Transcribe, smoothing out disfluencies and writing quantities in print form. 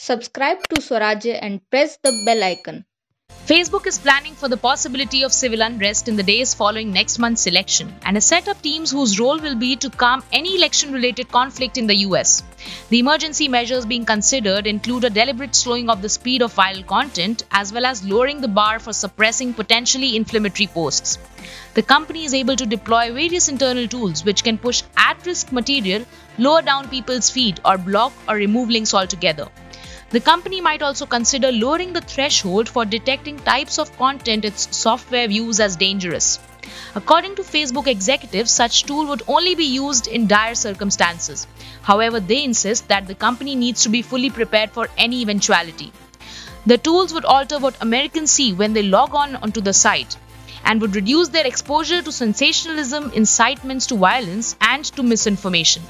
Subscribe to Swaraj and press the bell icon. Facebook is planning for the possibility of civil unrest in the days following next month's election and has set up teams whose role will be to calm any election-related conflict in the US. The emergency measures being considered include a deliberate slowing of the speed of viral content as well as lowering the bar for suppressing potentially inflammatory posts. The company is able to deploy various internal tools which can push at-risk material lower down people's feed or block or remove links altogether. The company might also consider lowering the threshold for detecting types of content its software views as dangerous. According to Facebook executives, such tool would only be used in dire circumstances. However, they insist that the company needs to be fully prepared for any eventuality. The tools would alter what Americans see when they log on onto the site and would reduce their exposure to sensationalism, incitements to violence, and to misinformation.